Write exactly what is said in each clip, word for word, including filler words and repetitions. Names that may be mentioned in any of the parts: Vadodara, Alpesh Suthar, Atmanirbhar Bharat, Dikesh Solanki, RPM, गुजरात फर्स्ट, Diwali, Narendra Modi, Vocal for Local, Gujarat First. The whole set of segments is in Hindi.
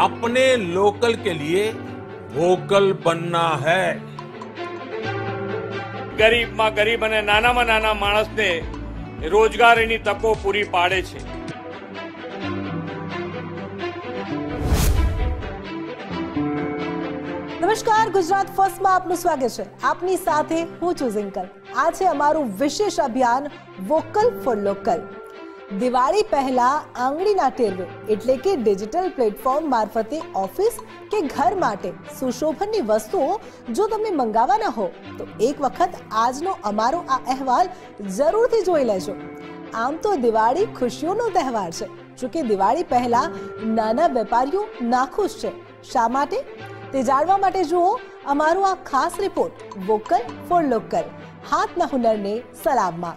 अपने लोकल के लिए वोकल बनना है। गरीब मां गरीब अने नाना मां नाना माणस ने रोजगार एनी तको पूरी पाड़े छे। नमस्कार, गुजरात फर्स्ट में आपनु स्वागत है। आपनी साथे हूँ चूजिंकल। आज है हमारू विशेष अभियान वोकल फॉर लोकल। दिवाळी पहला आंगळीना टेरवे एटले के डिजिटल प्लेटफॉर्म मार्फते ऑफिस के घर माटे सुशोभननी वस्तुओ जो तमे मंगाववाना हो तो एक वखत आजनो अमारो आ अहेवाल जरूरथी जोई लेजो। आम तो दिवाळी खुशीओनो तहेवार छे, जो के दिवाळी पहला नाना वेपारीओ नाखुश छे। शा माटे ते जाणवा माटे जुओ अमारो आ खास रिपोर्ट वोकल फॉर लोकल। हाथना हुनरने सलाम मां।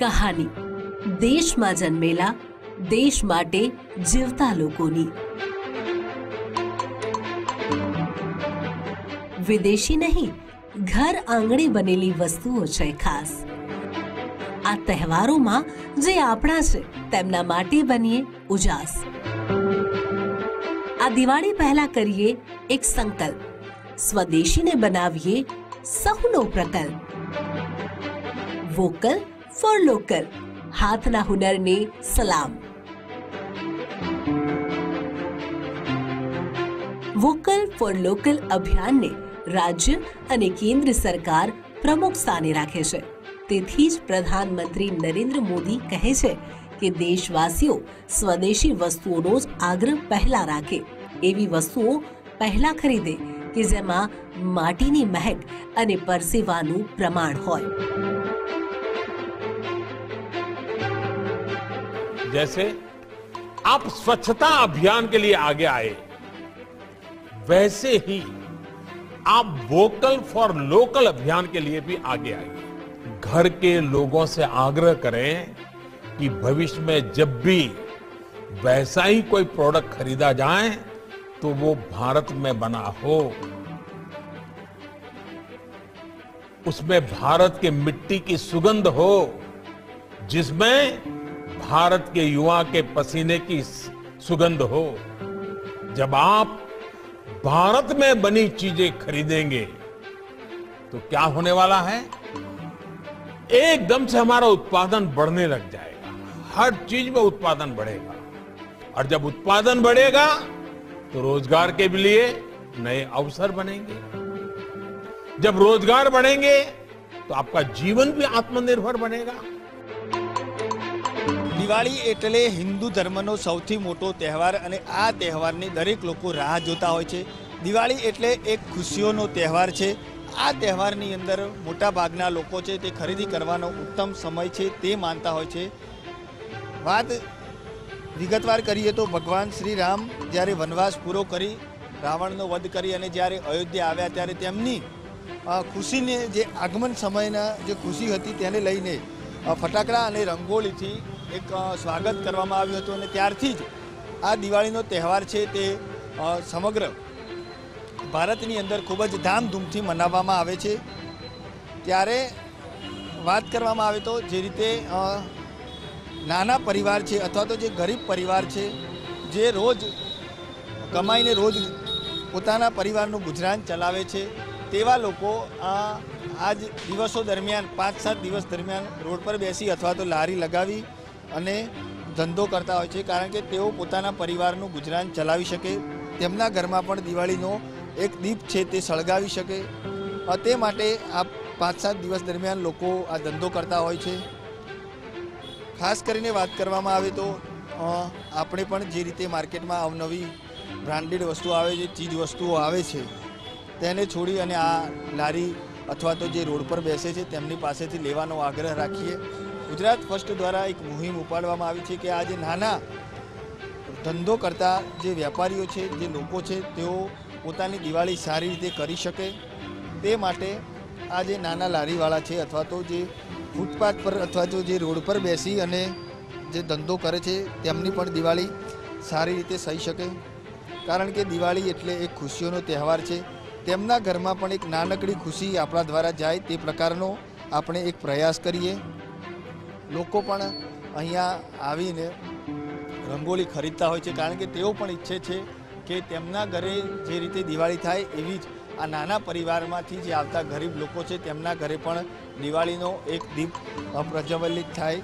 कहानी देश में जन्मेला देश माटे जीवता लोकोनी। विदेशी नहीं, घर आंगणे बनेली वस्तुओं छे खास। आ तहेवारों मां जे आपणा छे तेमना माटे बनीए उजास। आ दिवाळी पहला करिए एक संकल्प, स्वदेशी ने बनावीए सहुनो प्रकल्प। वोकल फॉर लोकल, हाथना हुनर ने सलाम। वोकल फॉर लोकल अभियान ने राज्य अने केंद्र सरकार प्रमुख स्थाने राखे छे। तेथी ज प्रधानमंत्री नरेंद्र मोदी कहे छे के देशवासीओ स्वदेशी वस्तुओनो आग्रह पहला राखे, एवी वस्तुओ पहला खरीदे के जेमां माटीनी महक अने परसेवानुं प्रमाण होय। जैसे आप स्वच्छता अभियान के लिए आगे आए, वैसे ही आप वोकल फॉर लोकल अभियान के लिए भी आगे आइए। घर के लोगों से आग्रह करें कि भविष्य में जब भी वैसा ही कोई प्रोडक्ट खरीदा जाए तो वो भारत में बना हो, उसमें भारत के मिट्टी की सुगंध हो, जिसमें भारत के युवा के पसीने की सुगंध हो। जब आप भारत में बनी चीजें खरीदेंगे तो क्या होने वाला है, एकदम से हमारा उत्पादन बढ़ने लग जाएगा। हर चीज में उत्पादन बढ़ेगा, और जब उत्पादन बढ़ेगा तो रोजगार के लिए नए अवसर बनेंगे। जब रोजगार बढ़ेंगे तो आपका जीवन भी आत्मनिर्भर बनेगा। દિવાળી એટલે હિન્દુ ધર્મનો સૌથી મોટો તહેવાર અને આ તહેવારની દરેક લોકો રાહ જોતા હોય છે। દિવાળી એટલે એક ખુશીઓનો તહેવાર છે। આ તહેવારની અંદર મોટા ભાગના લોકો છે તે ખરીદી કરવાનો ઉત્તમ સમય છે તે માનતા હોય છે। વાત વિગતવાર કરીએ તો ભગવાન શ્રી રામ જ્યારે વનવાસ પૂરો કરી રાવણનો વધ કરી અને જ્યારે અયોધ્યા આવ્યા ત્યારે તેમની ખુશીને જે આગમન સમયના જે ખુશી હતી તેને લઈને ફટાકડા અને રંગોળીથી एक स्वागत करवामां आव्युं हतुं। त्यारथी ज आ दिवाळीनो तहेवार छे ते समग्र भारतनी अंदर खूब ज धामधूमथी मनाववामां आवे छे। त्यारे वात करवामां आवे तो जे रीते नाना परिवार छे अथवा तो जे गरीब परिवार छे जे रोज कमाईने रोज पोताना परिवारनुं गुजरान चलावे छे तेवा लोको आ आज दिवसों दरमियान पांच सात दिवस दरमियान रोड पर बेसी अथवा तो लारी लगावी અને ધંધો કરતા હોય છે, કારણ કે તેઓ પોતાના પરિવારનું ગુજરાન ચલાવી શકે, તેમના ઘરમાં પણ દિવાળીનો એક દીપ છે તે સળગાવી શકે, તે માટે આ પાંચ સાત દિવસ દરમિયાન લોકો આ ધંધો કરતા હોય છે। ખાસ કરીને વાત કરવામાં આવે તો આપણે પણ જે રીતે માર્કેટમાં અવનવી બ્રાન્ડેડ વસ્તુઓ આવે છે, ચીજ વસ્તુઓ આવે છે, તેને છોડી અને આ લારી અથવા તો જે રોડ પર બેસે છે તેમની પાસેથી લેવાનો આગ્રહ રાખીએ। गुजरात फर्स्ट द्वारा एक मुहिम उपाड़वामां आवी छे कि आ जे नाना धंधो करता जे व्यापारीओ छे जे लोको छे तेओ पोतानी दिवाळी सारी रीते करी शके ते माटे आ जे नाना लारीवाळा छे अथवा तो जे फूटपाथ पर अथवा तो जे रोड पर बेसी अने जे धंधो करे छे तेमनी पण दिवाळी सारी रीते सही शके, कारण के दिवाळी एटले एक खुशीओनो तहेवार छे। तेमना घरमां पण एक नानकडी खुशी आपणा द्वारा जाय ते प्रकारनो આપણે એક પ્રયાસ કરીએ। લોકો પણ અહીંયા આવીને રંગોળી ખરીદતા હોય છે, કારણ કે તેઓ પણ ઈચ્છે છે કે તેમના ઘરે જે રીતે દિવાળી થાય એવી જ आ नाना परिवारमांथी जे आवता गरीब लोको छे तेमना घरे पण दिवाळीनो एक दीप प्रज्वलित थाय।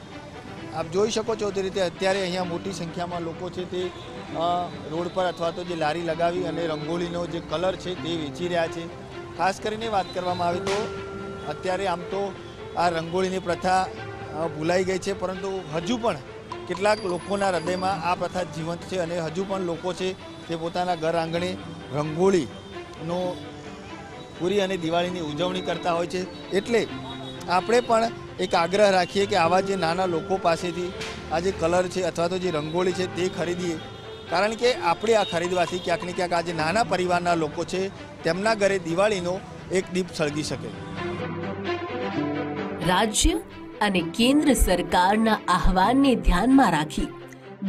आप जोई शको छो ते रीते अत्यारे अहींया मोटी संख्यामां लोको छे ते रोड पर अथवा तो जे लारी लगावी अने रंगोळीनो जे कलर छे ते वेची रह्या छे। खास करीने वात करवामां आवे तो अत्यारे आम तो आ रंगोळीनी प्रथा भूलाई गई छे, परंतु हजू पण केटलाक लोकोना हृदयमां आ प्रथा जीवंत छे अने हजू पण लोको छे ते पोताना घर आंगणे रंगोळीनो पूरी अने दिवाळीनी उजवणी करता होय छे। एटले आपणे पण एक आग्रह राखीए कि आवा जे नाना लोको पासेथी आ जे कलर छे अथवा तो जे रंगोळी छे ते खरीदीए, कारण के आपणे आ खरीदवाथी क्यांक ने क्यांक आ जे नाना परिवारना लोको छे तेमना घरे दिवाळीनो एक दीप सळगी शके। राज्य अने केंद्र सरकारना आह्वानने ध्यानमां राखी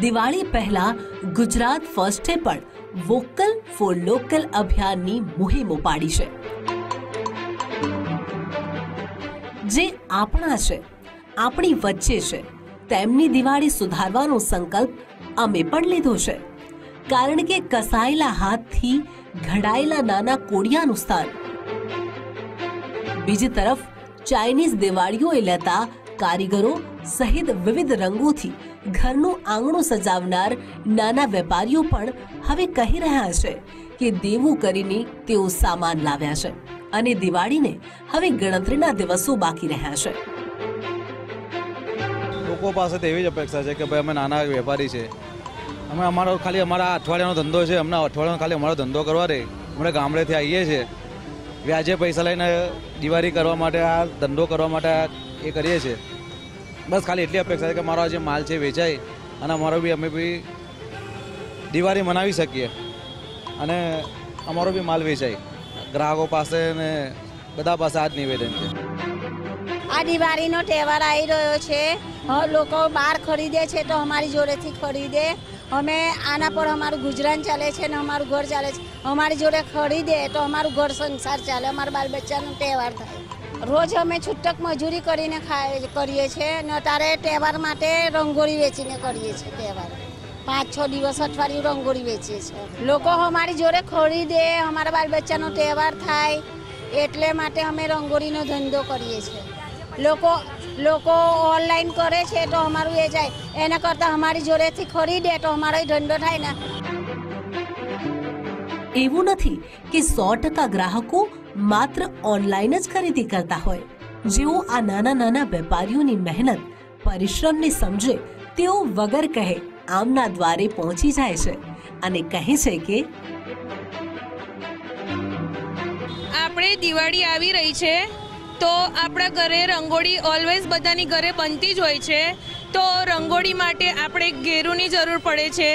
दिवाळी पहेला गुजरात फर्स्टे पण वोकल फॉर लोकल अभियाननी मोहीम उपाड़ी छे, जे आपणा छे, आपणी वच्चे छे, तेमनी दिवाळी सुधारवानो संकल्प अमे पण लीधो छे, कारण के कसायेला हाथथी घडायेला नाना कोडियानुं स्थान। बीजी तरफ चाइनीज दिवाळीओए लेता कारीगरो सहित विविध रंगोथी घरनुं आंगणुं सजावनार नाना वेपारीओ पण हवे कही रह्या छे के देवुं करीने तेओ सामान लाव्या छे अने दिवाळीने हवे गणतरीना दिवसों बाकी रह्या छे। लोको पासे तेवी ज अपेक्षा छे के भाई अमे नाना वेपारी छे, अमे अमारो खाली अमारा अठवाडियानो धंधो छे, अमने अठवाडियानो खाली अमारो धंधो करवा दे, अमे गामडेथी आवीए छे, व्याजे पैसा लईने दिवाळी करवा माटे आ धंधो करवा माटे ए करीए छे। बस खाली एटली अपेक्षा है कि अमारो जे माल छे वेचाय अने अमारो भी अमे भी दिवाळी मनावी सकीए अने अमारो भी माल वेचाय। ग्राहकों पास ने बधा पास आज निवेदन है। आ दिवाली नो त्योहार आई रह्यो छे, लोग बार खरीदे छे तो हमारी जोड़े थी खरीदे, हमें आना पर हमारू गुजरान चले छे ने हमारू घर चले छे, हमारी जोड़े खरीदे तो हमारू घर संसार चले, हमारा बाल बच्चा नो त्योहार थाय। रोज अमे छूटक मजूरी करीने खाए करीए छे ने तारे त्योहार माटे रंगोळी वेचीने करीए छे। त्योहार पाँच छ दिवस अठवाडियु रंगोळी वेचे छे, लोको हमारी जोड़े खरीदे, हमारा बाल बच्चा नो त्योहार थाय एटले माटे अमे रंगोळी नो धंधो करीए छे। लोको लोको ऑनलाइन करे छे तो हमारू ए जाय, एना करता हमारी जोड़े थी खरीदे तो हमारो धंधो थाय ना। एवुं नथी के सौ टका ग्राहको मात्र ऑनलाइन ज खरीदी करता होय, जेओ आ नाना नाना वेपारीओनी मेहनत परिश्रम ने समझे तेओ वगर कहे आमना द्वारे पहुंची जाए छे अने कहे छे के आपणे दिवाळी आवी रही छे तो आपड़ा घरे रंगोळी ऑलवेज बधानी घरे बनती ज होय छे, तो रंगोळी माटे आपणे घेरूनी जरूर पड़े छे,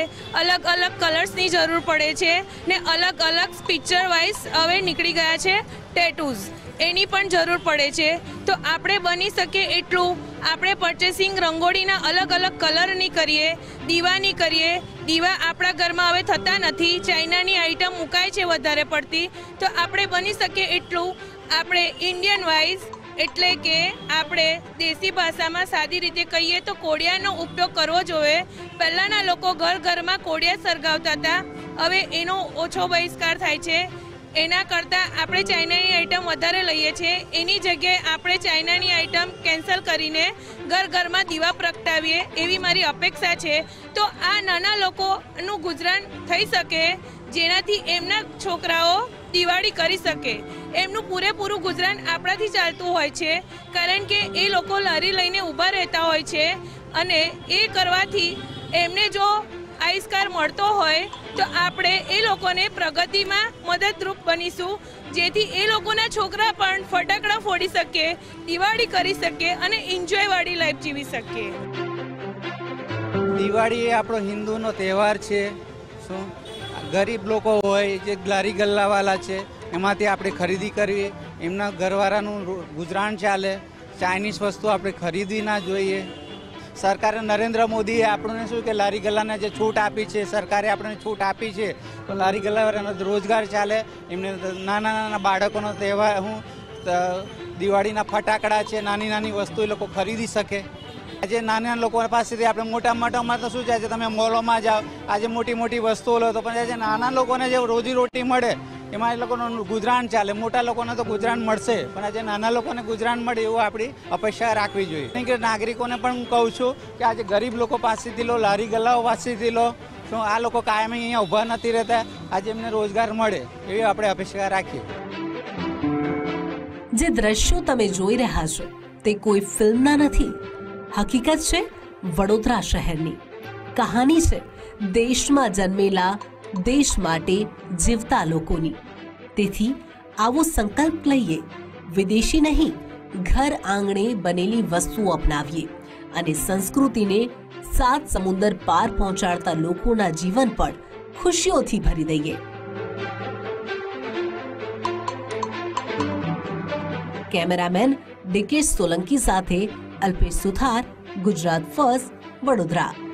अलग अलग कलर्सनी जरूर पड़े छे ने अलग अलग पिक्चर वाइज हवे निकली गया छे टेटूज एनी पण जरूर पड़े छे, तो आपणे बनी सके एटलू आपणे परचेसिंग रंगोळीना अलग अलग कलरनी करीए, दीवानी करीए। दीवा आपड़ा घर में हवे थता नथी, चाइनानी आइटम मुकाय छे वधारे पड़ती, तो आपणे बनी सके एटलू आपणे इंडियन वाइज एटले के आपणे देशी भाषा में सादी रीते कहीए तो कोडियानो उपयोग करवो जोईए। पहेलाना लोको घर घर में कोडिया सरगावता हता, हवे एनो ओछो बहिष्कार थाय छे, एना करता आपणे चाइनानी आइटम वधारे लईए छे, एनी जग्याए आपणे चाइनानी आइटम केन्सल करीने घर घर में दीवा प्रगटावीए एवी मारी अपेक्षा छे। तो आ नाना लोकोनु गुजरान थई सके, जेनाथी एमना छोकराओ दिवाळी करी सके, एमनु पूरेपूरू गुजरान आपणाथी चालतुं होय छे, कारण के ए लोको लारी लईने ऊभा रहेता होय छे अने ए करवाथी एमने जो आविष्कार मळतो होय तो आपणे ए लोकोने प्रगतिमां मददरूप बनीशुं, जेथी ए लोकोना छोकरा पण फटाकड़ा फोड़ी सके, दिवाळी करी सके अने एन्जॉय वाड़ी लाइफ जीवी सके। दिवाळी ए आपणो हिंदूनो तहेवार छे, शुं गरीब लोको होय जे ग्लारी गल्लावाला छे एमांथी आपणे खरीदी करवी, एमना घरवाळानुं गुजरान चाले, चाइनीज वस्तु आपणे खरीदवी ना जोईए। सरकार नरेंद्र मोदी आपने शू के लारी गल्लाने जो छूट आपी है, सरकारे आपने छूट आपी है तो लारी गल्ला रोजगार चाले, एमने नाना नाना बाळकोनो तेवा हूँ दिवाळी फटाकड़ा है, नानी नानी वस्तु लोग खरीदी सके। आज नाना लोगों पास आप मोटा मोटा में तो शू है, तब मॉलों में जाओ आज मोटी मोटी वस्तुओं लो तो आज नाना लोगों ने जो रोजीरोटी मळे एम गुजराण चाले, मोटा लोगों ने तो गुजराण मळशे पण आज नाना लोगों ने गुजराण मळे एवं आपणी अपेक्षा राखवी जोईए। कि नागरिकों ने पण हूँ कहूँ छूँ कि आज गरीब लोग पासेथी लो, लारी गल्लाओ पासेथी लो, तो आ लोग कायमी अहींया ऊभा नथी रहता, आज एमने रोजगार मळे एवी आपणे अपेक्षा राखीए। जे दृश्यो तमे जोई रह्या छो ते कोई फिल्मना नथी, हकीकत छे वडोदरा शहरनी। कहानी छे देशमां जन्मेला, देश माटे जीवता लोकोनी। तेथी आवो संकल्प लईए, विदेशी नहीं घर आंगणे बनेली वस्तु अपनावीए अने संस्कृतिने सात समुद्र पार पहोंचाडता लोकोना जीवन पर खुशीओथी भरी दईए। कैमरामेन डिकेश सोलंकी साथे अल्पेश सुथार, गुजरात फर्स्ट, वडोदरा।